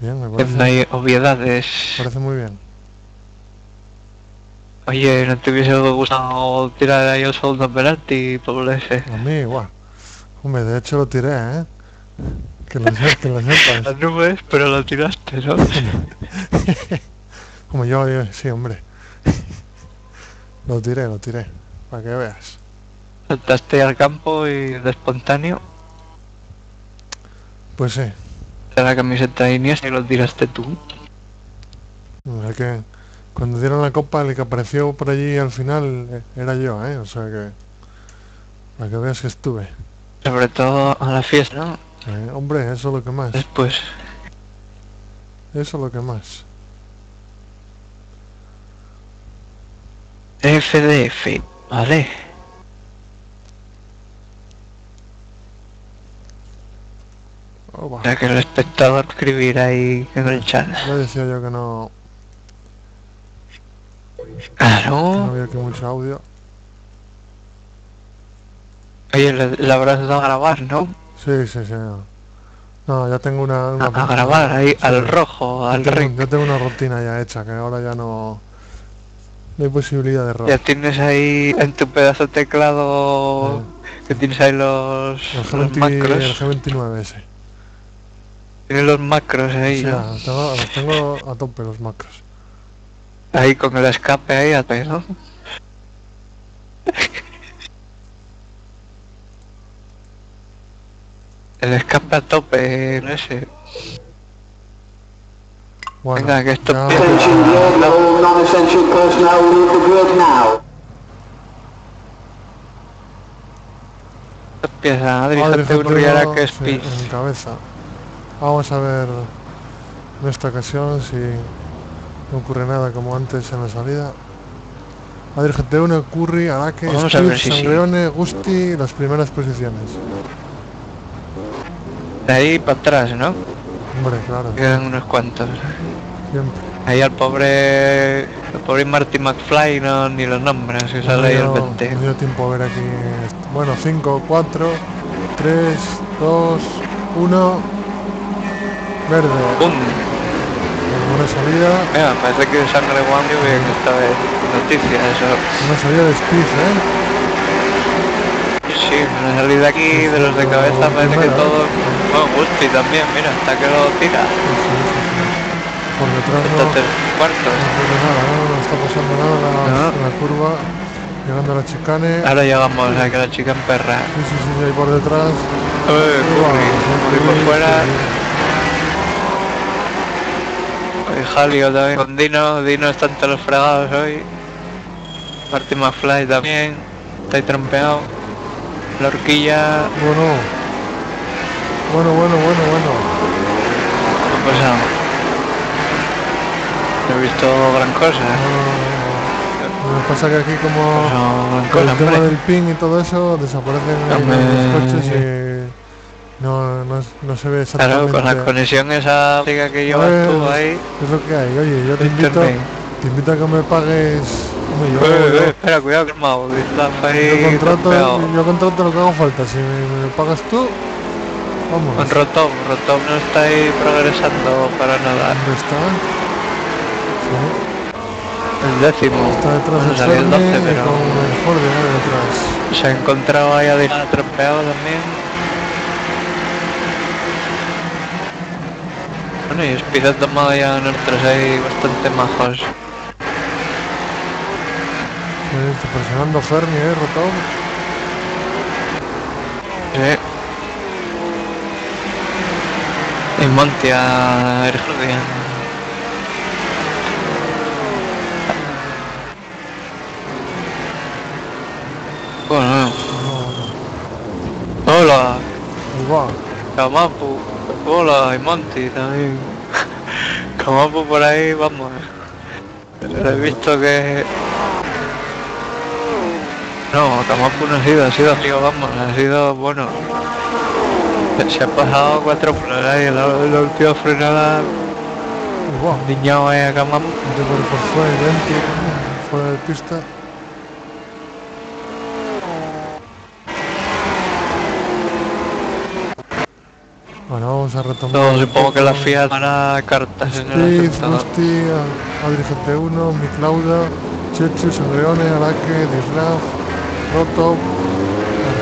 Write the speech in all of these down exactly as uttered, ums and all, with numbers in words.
Bien, me parece. No hay obviedades. Parece muy bien. Oye, ¿no te hubiese gustado tirar ahí el segundo penalti, Pablo ese? A mí, guau. Hombre, de hecho lo tiré, ¿eh? Que lo, que lo sepas. Las nubes, pero lo tiraste, ¿no? Como yo, sí, hombre. Lo tiré, lo tiré. Para que veas. Saltaste al campo y de espontáneo. Pues sí. De la camiseta de Iniesta y lo tiraste tú. O sea que cuando dieron la copa, el que apareció por allí al final era yo, ¿eh? O sea que... Para que veas que estuve. Sobre todo a la fiesta, ¿no? Eh, hombre, eso es lo que más. Después. Eso es lo que más. F D F, vale. Oh, wow. Ya que el espectador escribirá ahí en el chat. Ya decía yo que no... Claro. Que no había aquí mucho audio. Oye, le, le habrás dado a grabar, ¿no? Sí, sí, sí. No, no ya tengo una... una... A, a grabar ahí, sí, al rojo, al ring. Yo tengo una rutina ya hecha, que ahora ya no... No hay posibilidad de error. Ya tienes ahí en tu pedazo de teclado... Sí. Que tienes ahí los... los macros. El G veintinueve ese. Tienes los macros ahí, ¿no? O sea, ¿no? Los tengo a tope, los macros. Ahí con el escape ahí a tope, ¿no? El escape a tope, no sé. Bueno, venga, que esto... Ya... Empieza, Adri, G P uno y Araque Speed. En cabeza. Vamos a ver en esta ocasión si no ocurre nada como antes en la salida. Adri G P uno, Curri, Araque, Speed, si Sangreone, sí. Gusti, las primeras posiciones. De ahí para atrás, ¿no? Hombre, claro. Quedan unos cuantos. Siempre. Ahí al pobre... El pobre Martin McFly no ni los nombres, que sale no, ahí el veinte. No dio tiempo a ver aquí... Bueno, cinco, cuatro, tres, dos, uno... Verde. ¡Bum! Buena salida. Mira, parece que Sangreone bien esta vez. Noticia, eso. Una salida de Speed, ¿eh? Sí, me salí de aquí, de los de cabeza, parece primera, que todos... ¿eh? Bueno, Gusti también, mira, hasta que lo tira. Sí, sí, sí, sí. Por detrás no... Está cuarto. No, nada, no, no está pasando nada en la, no. la curva, llegando a la chicane. Ahora llegamos, sí. A que la chica en perra. Sí, sí, sí, ahí por detrás. Uy, Curri, por fuera. Hoy Jalio también con Dino, Dino están todos los fregados hoy. Martin McFly también, está ahí trompeado. La horquilla... Bueno. Bueno, bueno, bueno, bueno. ¿Qué ha pasado? No he visto gran cosa. No, no, no. Lo que pasa es que aquí como... Pues no, el tema del ping y todo eso desaparecen los coches y... No, no, no se ve exactamente... Claro, con la conexión esa chica que llevas tú ahí... Es lo que hay. Oye, yo te invito... Te invito a que me pagues... Yo, eh, yo, eh, espera, cuidado que es malo, Dislav ahí... Yo contrato, yo contrato lo que haga falta, si me, me lo pagas tú, vamos. Con Rotop, Rotop no está ahí progresando para nada. ¿Dónde está? Sí. El décimo. Está detrás bueno, del el doce, pero... con el Jordián detrás. Se ha encontrado ahí a Dislav atropeado también. Bueno, y Speed ha tomado ya nuestros ahí bastante majos. Está presionando Ferni, eh, Rotop. Sí. Y Monty a Jordián. Bueno. Hola. Igual. Camapu. Hola, y Monty también. Camapu por ahí, vamos. Pero he visto que... No, Camapu no ha sido, ha sido amigo, vamos, ha sido bueno. Se ha pasado cuatro frenadas y la, la última frenada... Wow. Niñado ahí a Camapu. Yo por, por fuera, dentro, fuera de pista. Bueno, vamos vamos a retomar. No, supongo que la Fiat hará cartas Speed, en el aceptador. Gusti, Adri G P uno, MiClauda, Chechu, Sangreone, Araque, Dislav, Rotop,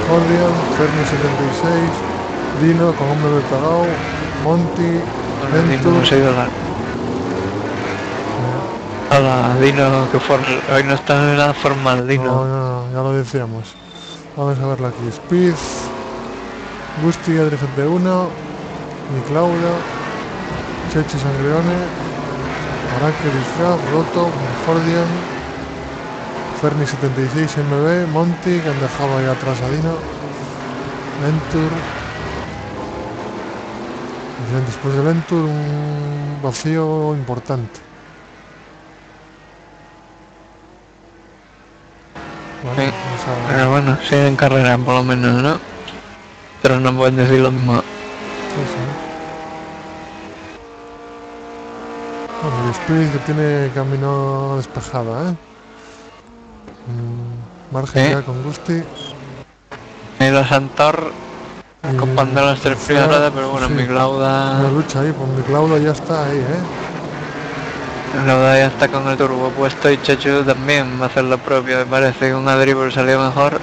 Jordián, Ferni setenta y seis, Dino con M B pagado, Monty, Ventur. Hola, Dino, que for... hoy no está en nada formal, Dino. No, no, no, ya lo decíamos. Vamos a verlo aquí. Speed, Gusti, Adri G P uno, MiClauda, Chechu Sangreone, Araque, Dislav, Roto, Jordián, Ferni setenta y seis, M B, Monty, que han dejado ahí atrás a Dino, Ventur. Después de Ventur, un vacío importante. Bueno, sí. Pero bueno, siguen en carrera por lo menos, ¿no? Pero no pueden decir lo mismo. Sí, sí. Bueno, el Speed que tiene camino despejado, ¿eh? Margen sí. Ya con Gusti. Y los Santor acompañando las tres primeras ruedas, pero bueno, sí. MiClauda... Una lucha ahí, pues MiClauda ya está ahí, ¿eh? La verdad ya está con el turbo puesto y Chechu también va a hacer lo propio, me parece que un Adri salió mejor.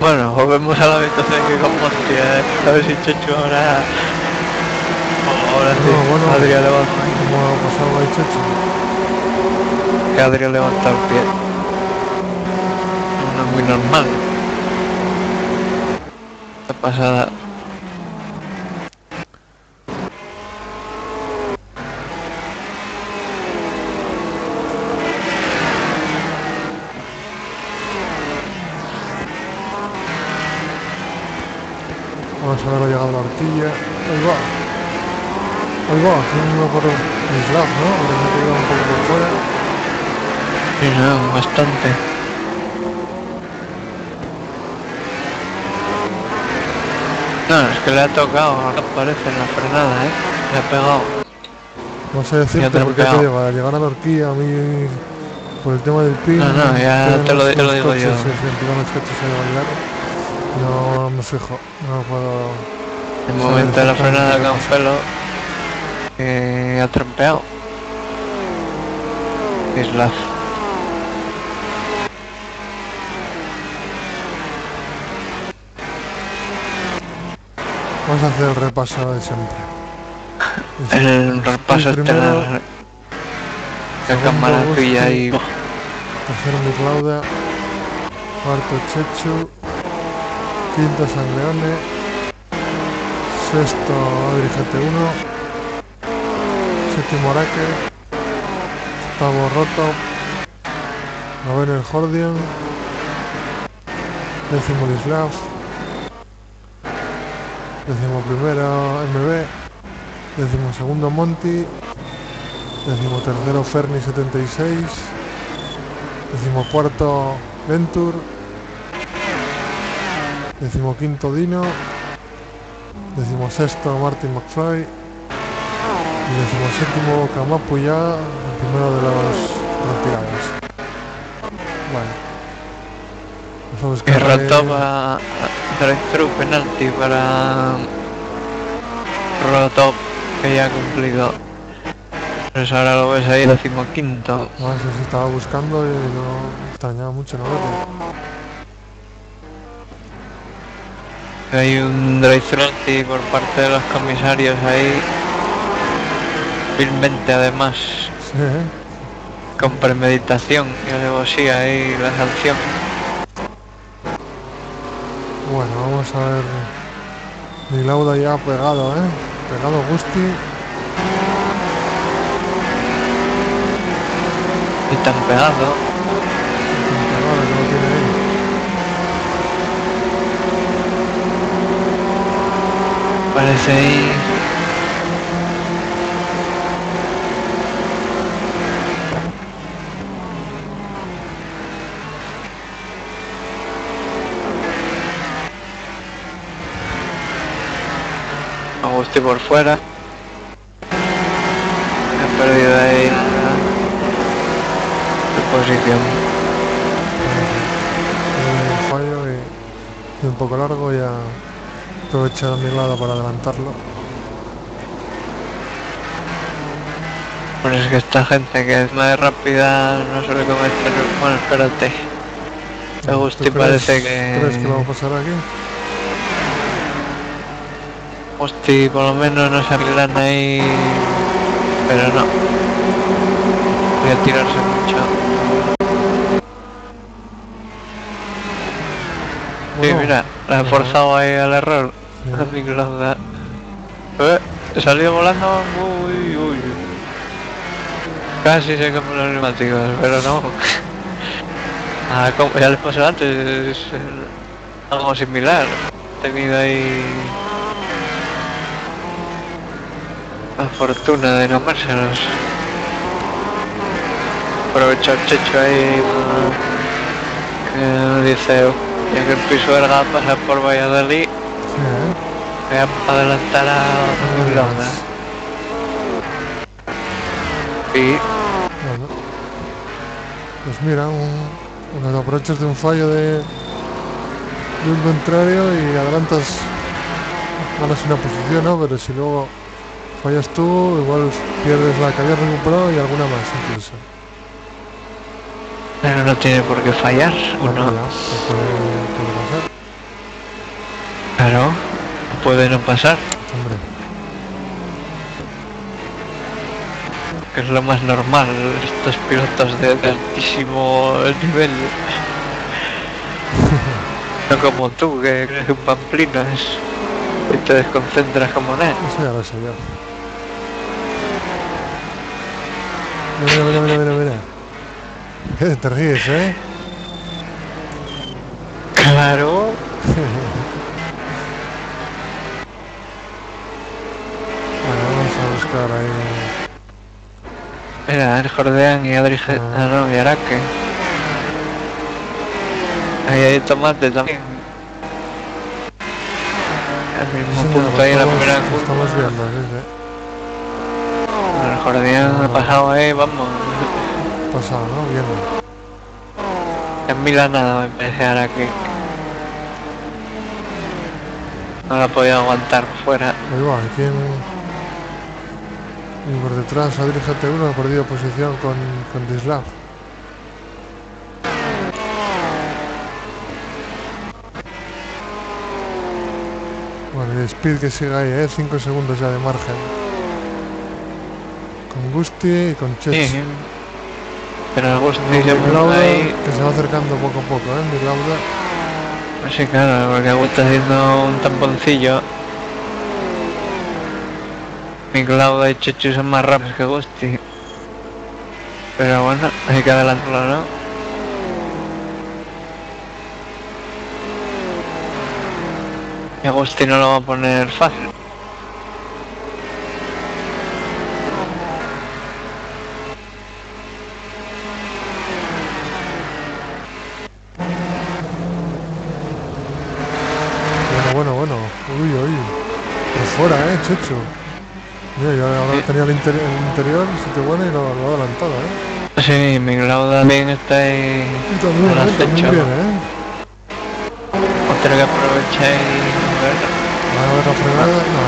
Bueno, volvemos a la habitación que con Monty, ¿eh? A ver si Chechu ahora... Oh, ahora no, sí, bueno, Adri ha levantado. ¿Cómo ha pasado ahí Chechu? Que Adri ha levantado el pie. No es muy normal. Esta pasada... Vamos a ver, ha llegado la horquilla. Ahí va. Ahí va, tiene uno por Dislav, ¿no? Porque me queda un poco por fuera. Sí, no, bastante. No, es que le ha tocado, ahora parece en la frenada, ¿eh? Le ha pegado. No sé decirte por qué te lleva, llegar a la horquilla a mí por el tema del pin. No, no, ya te lo, te lo digo yo. No me fijo, no puedo... En el momento de la frenada con Felo que ha trampeado Dislav. Vamos a hacer el repaso de siempre. El, el repaso el primero, estelar. La cámara pilla y... Tercero MiClauda, cuarto Chechu, quinto Sangreone, sexto Adri G T uno, séptimo Araque, octavo Roto, noveno el Jordián, décimo Dislav, décimo primero M B, décimo segundo Monty, décimo tercero Ferni setenta y seis, décimo cuarto Ventur, decimoquinto Dino, decimosexto Martin McFly y decimoséptimo Camapu ya, el primero de los retirados. Vale. Que Rotop a drive-thru penalti para Rotop, que ya ha cumplido. Pues ahora lo ves ahí, decimoquinto. No, eso sí estaba buscando y no extrañaba mucho, no verlo. Hay un drive-thru por parte de los comisarios ahí, vilmente además, sí, ¿eh? Con premeditación y alevosía ahí la sanción. Bueno, vamos a ver, MiClauda ya pegado, ¿eh? Pegado Gusti. Y tan pegado. Parece ahí. Aguste por fuera. He perdido ahí la posición. Un fallo y un poco largo y a aprovechar a MiClauda para adelantarlo. Pero es que esta gente que es más rápida no suele comer, pero bueno, espérate. A Gusti parece que... ¿Crees que vamos a pasar aquí? Gusti por lo menos no se arreglan ahí, pero no. Voy a tirarse mucho. Bueno, sí, mira, la he forzado ahí al error. La MiClauda. Eh, he salido volando. Uy, uy. Casi se cambian los neumáticos, pero no. Ah, como ya les pasó antes, algo similar. He tenido ahí la fortuna de no comérselos. Aprovechó el Chechu ahí, que dice, ya que el piso verga pasa por Valladolid, voy a adelantar a MiClauda. Y... bueno. Pues mira, un... Bueno, te aprovechas de un fallo de, de un contrario y adelantas, ganas una posición, ¿no? Pero si luego fallas tú, igual pierdes la que habías recuperado y alguna más incluso. Pero no tiene por qué fallar, ¿o no? No, puede pasar. Claro, puede no pasar. Hombre. Que es lo más normal, estos pilotos de, de altísimo nivel. No como tú, que eres un pamplino y te desconcentras como nada. Eso ya lo sé yo. Mira, mira, mira, mira, mira. Te ríes, ¿eh? Claro. Bueno, vamos a buscar ahí... Mira, el Jordián y Adri G P uno, ah. No, y Araque. Ahí hay tomate también. Al mismo sí, punto ahí en la primera curva. Estamos viendo, sí, sí. El Jordián ah, ha pasado ahí, vamos. Pasado, ¿no? Bien. En Milán nada, me empecé Araque. No la podía aguantar fuera. Igual, tiene... Y por detrás, Adri G P uno ha perdido posición con, con Dislav. Bueno, y Speed que sigue ahí, ¿eh? cinco segundos ya de margen. Con Gusti y con Chechu. Sí, pero Gusti ya MiClauda, ahí... que se va acercando poco a poco, ¿eh? MiClauda. Sí, claro, porque Gusti está haciendo un tamponcillo. MiClauda y Chechu son más rápidos que Gusti. Pero bueno, hay que adelantarlo, ¿no? Y Gusti no lo va a poner fácil. Bueno, bueno, bueno. Uy, uy. Por fuera, ¿eh, Chechu? Mira, yo ahora tenía el, interi el interior, si te bueno, y lo, lo he adelantado, ¿eh? Sí, MiClauda también está ahí... Y también, eh, también viene, ¿eh? Os tengo que aprovechar y... ¿Va a haber la frenada? No,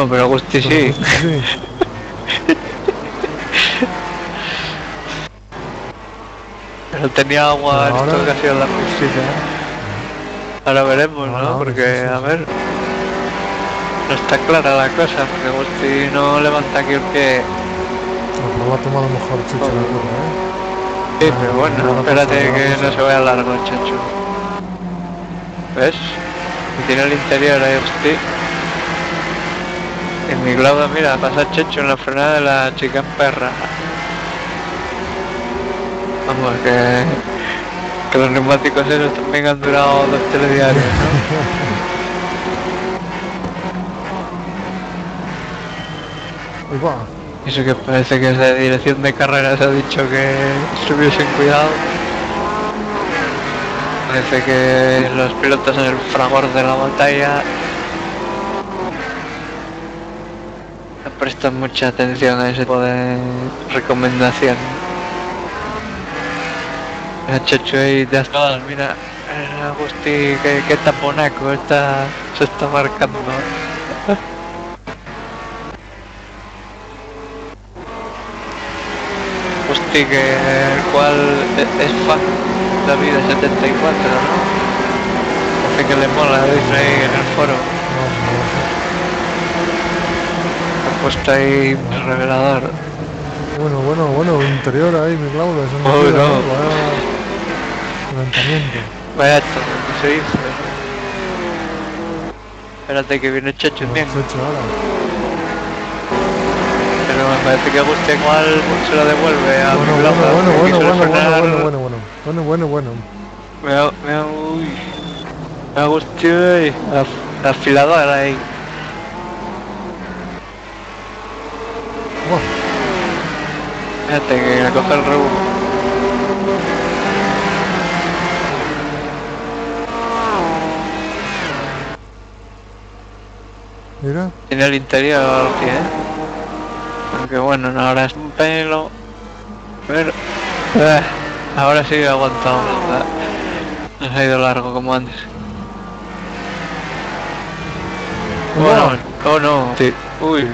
no creo que se tire, ¿no? Creo. Bueno, pero Gusti sí. Sí. Pero tenía agua en esta ocasión la piscina, ¿eh? Ahora veremos, ¿no? ¿no? Porque, sí, sí. a ver... No está clara la cosa, porque Gusti no levanta aquí el pie. Lo va a tomar mejor Chechu, oh. ¿eh? Sí, eh, pero bueno, no espérate que no se vaya largo el Chechu. ¿Ves? Y tiene el interior ahí Gusti. En MiClauda, mira, pasa Chechu en la frenada de la chica perra. Vamos, que, que los neumáticos esos también han durado dos telediarios, ¿no? Eso que parece que es de dirección de carreras, ha dicho que estuviesen cuidado. Parece que los pilotos en el fragor de la batalla no prestan mucha atención a ese tipo de recomendación. Chechu ahí de ascalón, mira, Gusti, qué, qué taponaco está, se está marcando. Gusti, que el cual es fan de la vida setenta y cuatro, ¿no? Parece que le mola, dice ahí en el foro. Ha puesto ahí el revelador. Bueno, bueno, bueno, interior ahí, MiClauda, eso no es nada. Levantamiento. Vaya, esto, ¿qué se dice? Espérate que viene Chechu bien. Pero me parece que Gusti igual se lo devuelve a MiClauda. Bueno, bueno, bueno, bueno, bueno, bueno, bueno, bueno, bueno. Me ha, uy, me ha gustado la afiladora ahí. Fíjate que coge el rebu. Mira. Tiene el interior al pie, ¿eh? Aunque bueno, ahora es un pelo. Pero... Eh, ahora sí aguantamos. No se ha ido largo como antes. Bueno, oh no. Sí. Uy.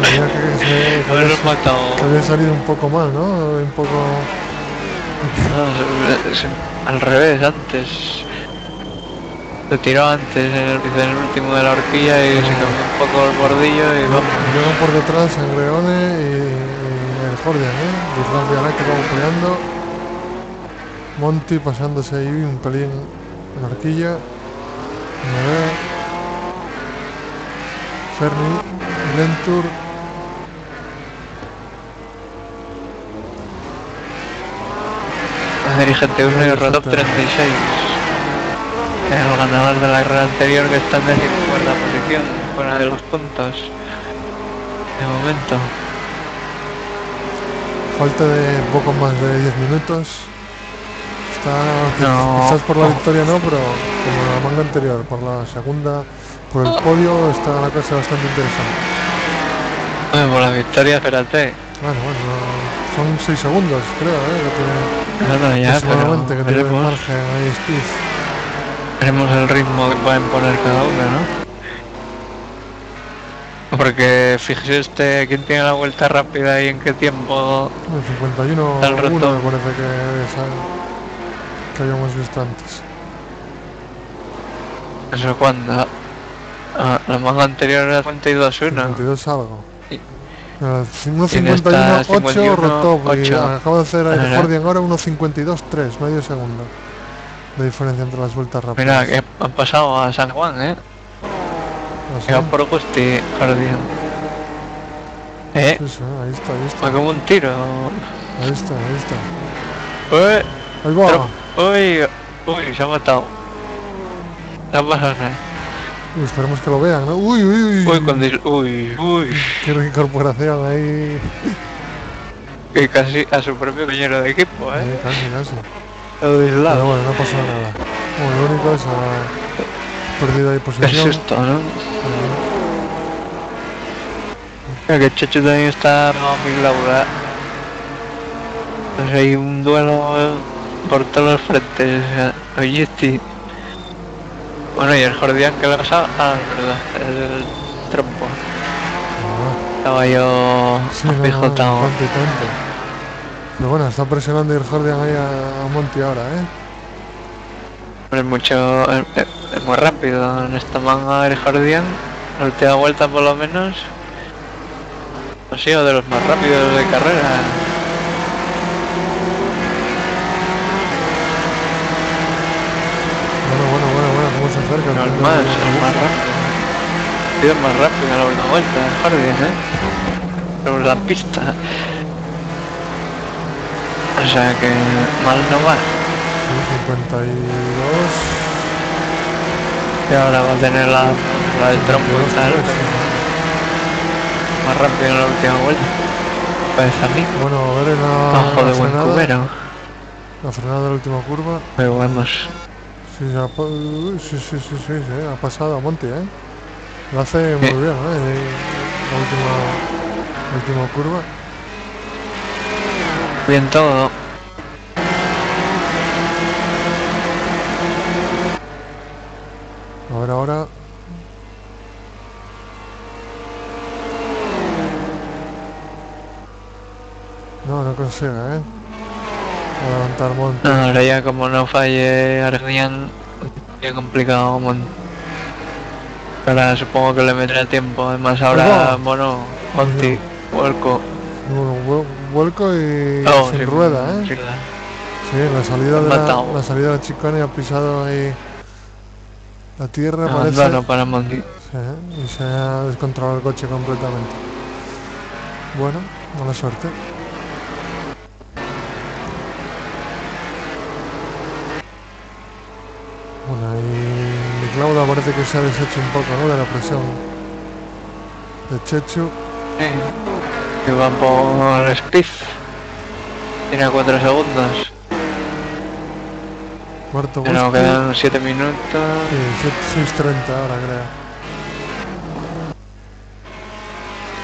Mira que se, que había, matado. Que había salido un poco mal, ¿no? Un poco... No, se, se, al revés, antes. Se tiró antes en el, en el último de la horquilla y no. Se cambió un poco el bordillo y vamos. Llegan por detrás Sangreone y, y el Jordián, ¿eh? Dislav y Araque vamos peleando. Monty pasándose ahí un pelín en la horquilla. M B. Ferni, Ventur. Adri G P uno y Rotop treinta y seis, el ganador de la carrera anterior, que está en la cuarta posición, fuera de los puntos de momento. Falta de poco más de diez minutos. Está, no, quizás por la no. victoria no, pero como la manga anterior, por la segunda, por el podio, está la cosa bastante interesante. Bueno, por la victoria, espérate. Bueno, bueno, son seis segundos, creo, ¿eh? Que tiene, no, no, ya, pero que tiene veremos, margen, ahí Speed. Veremos el ritmo que pueden poner cada uno, ¿no? Porque fíjese usted quién tiene la vuelta rápida y en qué tiempo... El cincuenta y uno uno me parece que es el que habíamos visto antes. ¿Eso cuándo? Ah, la manga anterior era cincuenta y dos uno. cincuenta y dos algo. uno cincuenta y uno ocho Rotop, y acaba de hacer el Jordián ahora uno cincuenta y dos tres, medio segundo de diferencia entre las vueltas rápidas. Mira, que han pasado a San Juan, eh. Queda por Gusti, Jordián. Eh. Sí, sí, ahí está, ahí está. Va como un tiro. Ahí está, ahí está. Uy, ahí va. Pero, uy, uy, se ha matado. Se ha pasado, ¿eh? Uy, esperemos que lo vean, ¿no? Uy, uy, uy. Uy, con dis... uy, uy. Qué reincorporación ahí. Que casi a su propio compañero de equipo, ¿eh? Sí, casi, casi. Pero bueno, no pasó nada. Bueno, lo único es ha perdido ahí posición. Qué susto, ¿no? Mira que Chechu también está MiClauda. Pues hay un duelo por todos los frentes. Oye, este... Bueno, y el Jordián que le ha pasado, ah, no, el, el trompo. Ah. Estaba yo sí, apijotado. No, no, pero bueno, está presionando el Jordián ahí a, a Monty ahora, ¿eh? Es mucho... Es, es muy rápido en esta manga el Jordián. La última vuelta por lo menos. Ha sido de los más rápidos de carrera. Cerca, no, el más, el más rápido. Ha sido más rápido a la última vuelta del Jordián, ¿eh? Pero la pista. O sea que mal no va. cincuenta y dos. Y ahora va a tener la, la del trompo y tal. Más rápido en la última vuelta. Parece a mí. Bueno, a ver, no. Ojo de buen cubero. La frenada de la última curva. Pero vamos. Sí, sí, sí, sí, sí, ha pasado a Monty, ¿eh? Lo hace muy bien, ¿eh? La última, la última curva. Bien todo. ver ahora. No, no consigue, ¿eh? A levantar Monty. No, ahora ya como no falle Ardian, es complicado Monty. Ahora supongo que le meterá tiempo, además ahora, ¿Cómo? bueno, Monty, vuelco. Bueno, vuelco y oh, sin sí, rueda, ¿eh? Sí, la salida, de la, la salida de la chicana y ha pisado ahí la tierra, no, parece. Claro, para Monty. Sí, y se ha descontrolado el coche completamente. Bueno, mala suerte. Bueno, y MiClauda parece que se ha deshecho un poco, ¿no?, de la presión de Chechu. Sí, que va por Speed. Tiene cuatro segundos. Cuarto Gusti. No, quedan siete minutos. Sí, seis treinta ahora,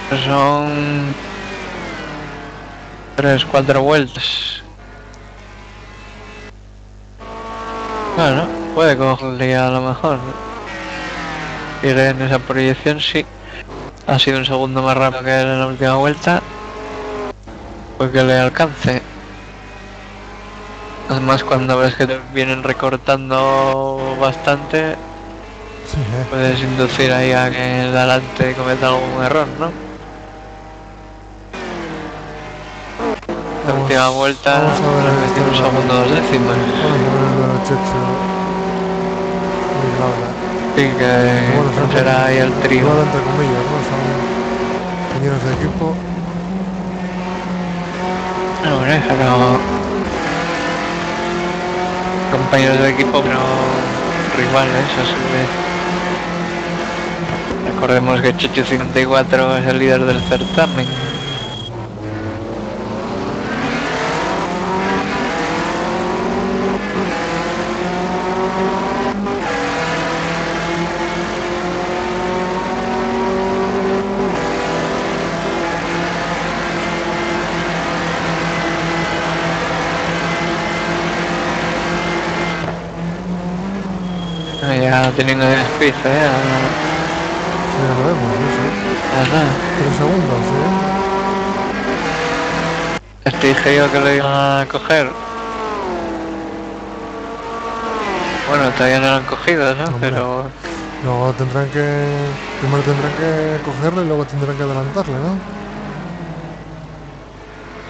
creo. Son tres, cuatro vueltas. Bueno. Puede cogerle a lo mejor. Iré en esa proyección, sí. Ha sido un segundo más rápido que en la última vuelta. Pues que le alcance. Además, cuando ves que te vienen recortando bastante, sí, ¿eh? Puedes inducir ahí a que el delante cometa algún error, ¿no? La vamos, última vuelta nos metimos segundo dos décimas. Sí, que bueno, será ahí el trío. Bueno, entre comillas, ¿no? Son compañeros de equipo. No, bueno, eso no. Compañeros de equipo, pero rivales, así que. Recordemos que Chechu cincuenta y cuatro es el líder del certamen. Teniendo el Speed, eh. A... Sí, lo vemos, ¿no? Ajá. Tres segundos, eh. Este dije yo que lo iban a coger. Bueno, todavía no lo han cogido, ¿no? Hombre. Pero... Luego tendrán que... Primero tendrán que cogerlo y luego tendrán que adelantarle, ¿no?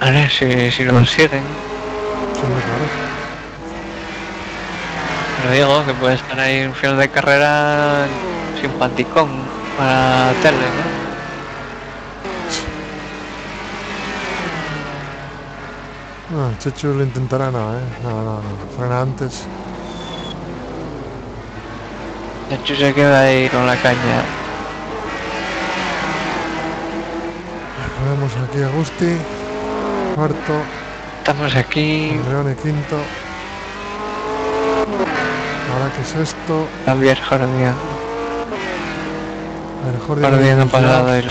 Vale, si, si lo consiguen. Sí, claro. Lo digo, que puede estar ahí en final de carrera simpaticón para tele, ¿no? No, Chechu lo intentará, no, ¿eh? No, no, no, frena antes. Chechu se queda ahí con la caña. Ponemos aquí a Gusti, cuarto. Estamos aquí. Sangreone quinto. Ahora que es esto. También Jordián. El Jordián ha parado el...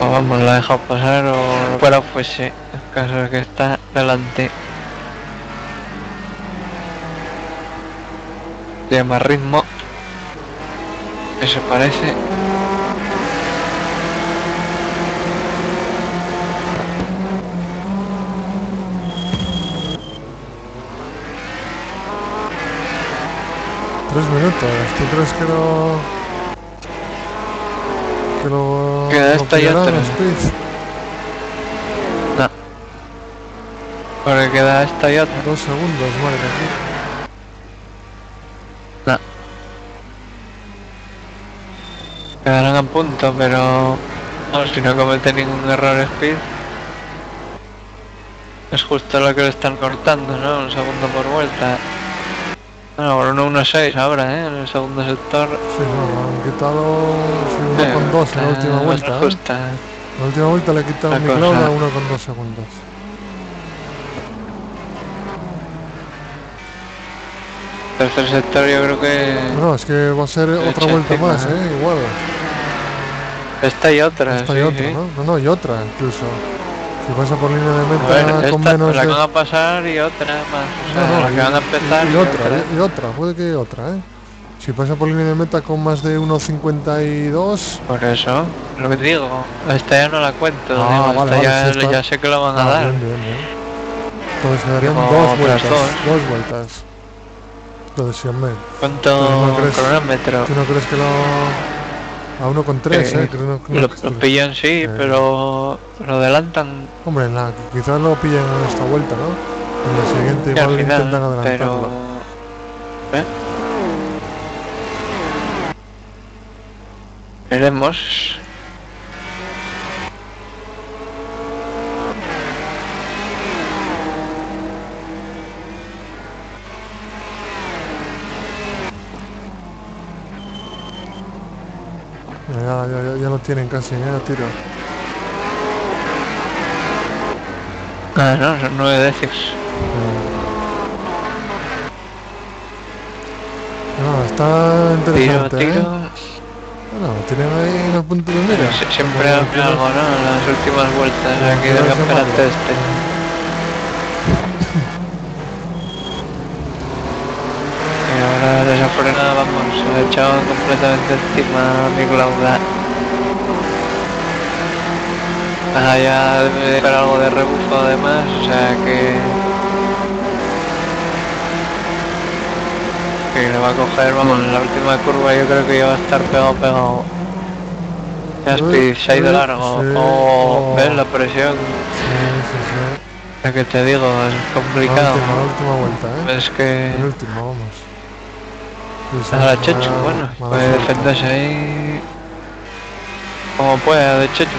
O vamos, lo ha dejado pasar o fuera fuese. El caso es que está delante. Tiene más ritmo. Eso parece. Tres minutos, ¿tú crees que lo... que lo... que esta ya está en Speed? No. Porque queda esta y otra. Dos segundos, vale, aquí. No. Quedarán a punto, pero... No, si no comete ningún error Speed. Es justo lo que le están cortando, ¿no? Un segundo por vuelta. Bueno, por uno uno seis ahora, ¿eh? En el segundo sector... Sí, no, han quitado uno coma dos sí, en la última vuelta, justa. ¿Eh? La última vuelta le he quitado a MiClauda a uno coma dos segundos. Tercer sector yo creo que... No, es que va a ser otra vuelta encima, más, ¿eh? ¿eh? Igual. Esta y otra, Esta sí, y otra, sí. ¿no? No, no, y otra incluso. Si pasa por línea de meta a ver, con esta, menos la que de... van a pasar y otra más. O sea, no, no, la y, que van a empezar y, y, y, otra, otra. y otra, puede que otra, ¿eh? Si pasa por línea de meta con más de uno cincuenta y dos... Por eso, lo que te digo, esta ya no la cuento, no, digo, vale, vale, ya, si está... ya sé que la van a ah, dar. Bien, bien, bien. Entonces se darían como dos vueltas, dos. dos vueltas. Entonces, si hombre... ¿Cuánto no crees, cronómetro? ¿Tú no crees que lo...? A uno con tres, eh, eh que no, no, lo, que... lo pillan sí, eh. pero... lo adelantan... Hombre, la, quizás lo pillan en esta vuelta, ¿no? En la siguiente igual al final, intentan adelantarlo. Pero... ¿eh? Veremos. Ya, ya, ya lo tienen casi, ya lo tiro. Ah, no, son nueve décimas. No, está interesante, tiro, tiro. ¿eh? No, tienen ahí unos puntos de mira. Sí, siempre algo, ¿no? Las últimas vueltas bueno, aquí del campeonato este. Nada, vamos, se lo he echado completamente encima a MiClauda. Ahora ya debe dejar algo de rebufo además, o sea que... que le va a coger, vamos, en la última curva yo creo que ya va a estar pegado, pegado. Ya Speed se ha ido largo, sí. oh, ves la presión. Sí, sí, sí. Lo que te digo, es complicado. La última, la última vuelta, ¿eh? Es que... el último, vamos. Ahora Chechu, bueno, puede defenderse ahí como pueda de Chechu.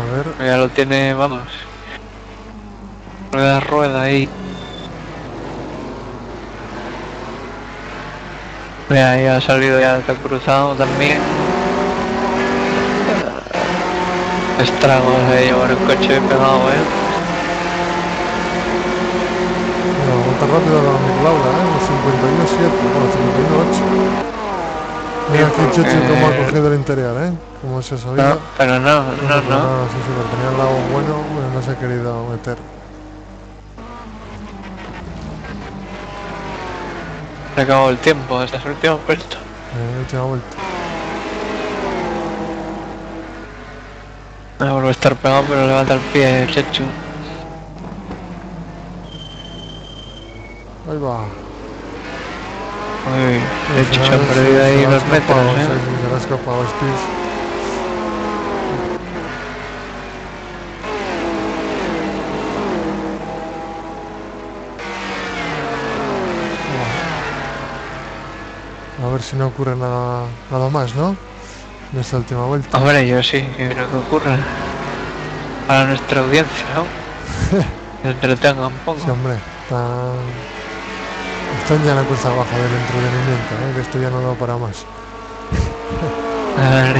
A ver. Ya lo tiene, vamos. Rueda, rueda ahí. Mira, ya ha salido, ya está cruzado también. Estragos de llevar el coche pegado, eh. Bueno, vuelta rápida la MiClauda, eh. cincuenta y uno siete, bueno, cincuenta y uno ocho. Mira que Chechu como ha cogido el interior, ¿eh? Como se sabía. No, pero no, no, no. No, no, sí, sí, pero tenía el lado bueno, pero no se ha querido meter. Se acabó el tiempo, esta es la última vuelta. Eh, última vuelta. No, vuelve a estar pegado, pero levanta el pie Chechu. Ahí va. Uy, de hecho se han perdido ahí unos metros, ¿eh? Sí, sí, se le ha escapado a Speed. Bueno. A ver si no ocurre nada, nada más, ¿no? En esta última vuelta. Hombre, yo sí, yo creo que ocurra. Para nuestra audiencia, ¿no? Se entretenga un poco. Sí, hombre, está... están ya en la cuesta baja del entretenimiento, ¿eh? Que esto ya no lo para más. A ver...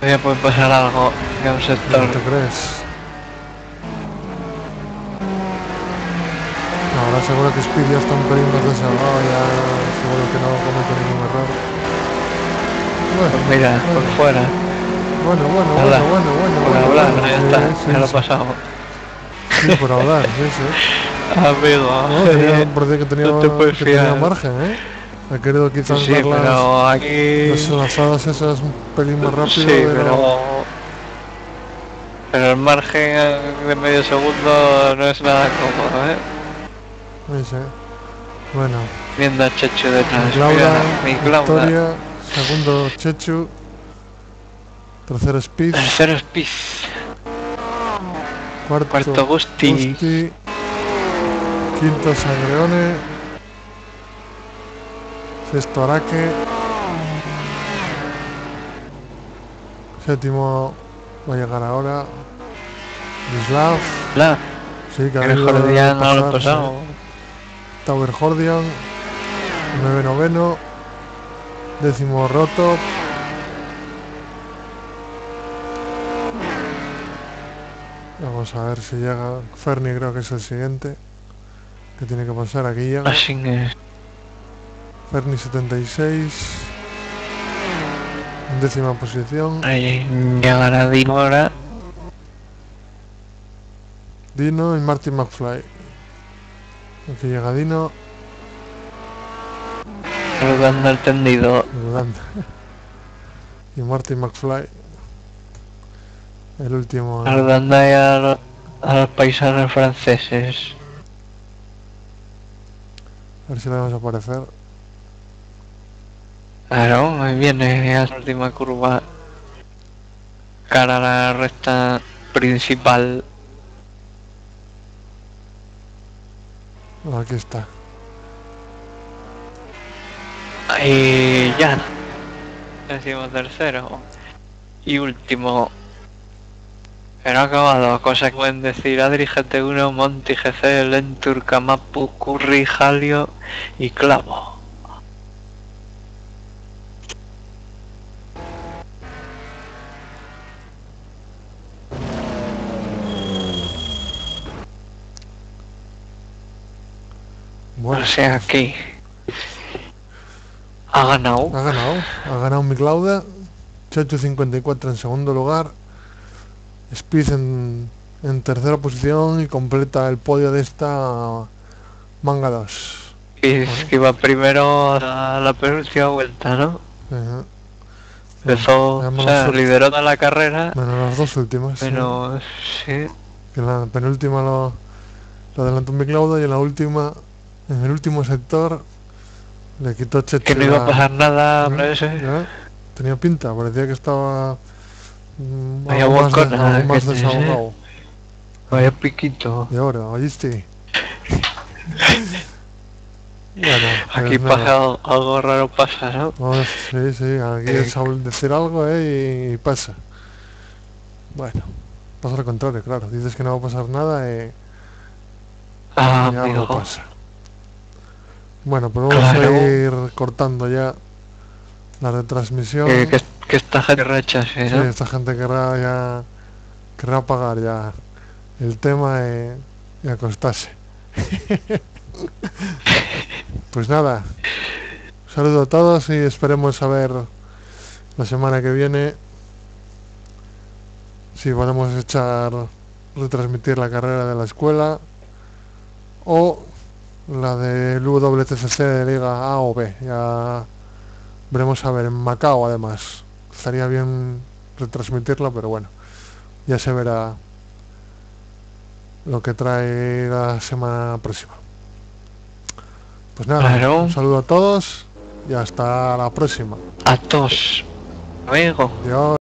todavía puede pasar algo que un sector... ¿No te crees? Ahora seguro que Speed ya está un pelín más desalvado, ya seguro que no comete ningún error. Bueno, pues mira, bueno. por fuera. Bueno, bueno, Hola. bueno, bueno, bueno... Por bueno, hablar, bueno, ya está, eh, sí, ya lo pasamos. Sí, por hablar, sí, sí. Amigo, no, tenía, parece que tenía, no te puedes que tenía margen, ¿eh? Ha querido quizás sí, dar las, aquí... las lanzadas esas un pelín más rápido. Sí, pero... pero... pero el margen de medio segundo no es nada cómodo, ¿eh? Sí, sí. Bueno. Viendo a Chechu detrás. MiClauda, MiClauda. Segundo Chechu. Tercero Speed. Tercero Speed. Cuarto, Cuarto Gusti. Gusti. Quinto Sangreone. Sexto Araque. Séptimo va a llegar ahora Dislav. La. Sí, que el Jordián no lo pasamos. Tower Jordián. M B noveno. Décimo Rotop. Vamos a ver si llega. Ferni creo que es el siguiente que tiene que pasar. Aquí llega Ferni setenta y seis. Décima posición. Ahí llegará Dino ahora. Dino y Martin McFly. Aquí llega Dino. Rodando el tendido. Rodando. Y Martin McFly. El último. Rodando ahí a los, a los paisanos franceses. A ver si le vamos a aparecer. Claro, ahí viene a la última curva. Cara a la recta principal. Aquí está. Ahí ya. Decimos tercero. Y último. Pero acabado. Cosas que pueden decir Adri G P uno, Monty G C, Ventur, Camapu, Curri, Jalio y Clavo. Bueno. O sea, aquí ha ganado. Ha ganado, ha ganado MiClauda. Chechu cincuenta y cuatro en segundo lugar. Speed en, en tercera posición y completa el podio de esta manga dos. Speed ¿vale? Que iba primero a la penúltima vuelta, ¿no? Ajá. Empezó, o sea, lideró toda la carrera. Bueno, las dos últimas. Pero, sí. sí. En la penúltima lo, lo adelantó MiClauda y en la última. En el último sector le quitó Chechu. Que no iba a pasar nada, ¿no? ¿Eh? Tenía pinta, parecía que estaba mm, vaya algo volcona, más, de, algo más desahogado. Vaya piquito. Y ahora, ¿oíste? Bueno, aquí pasa algo, algo raro pasa, ¿no? Oh, sí, sí, aquí eh. es decir algo, ¿eh? Y, y pasa. Bueno, pasa lo contrario, claro. Dices que no va a pasar nada y, ah, y algo pasa. Bueno, pues vamos claro. a ir cortando ya la retransmisión. Eh, que, que esta gente rechace, ¿no? Sí, esta gente querrá ya querrá apagar ya el tema y, y acostarse. Pues nada, un saludo a todos y esperemos a ver la semana que viene si podemos echar, retransmitir la carrera de la escuela o la del W T C C de Liga A o B. Ya veremos a ver en Macao además. Estaría bien retransmitirla, pero bueno, ya se verá lo que trae la semana próxima. Pues nada, claro. Un saludo a todos y hasta la próxima. A todos. Amigo. Adiós.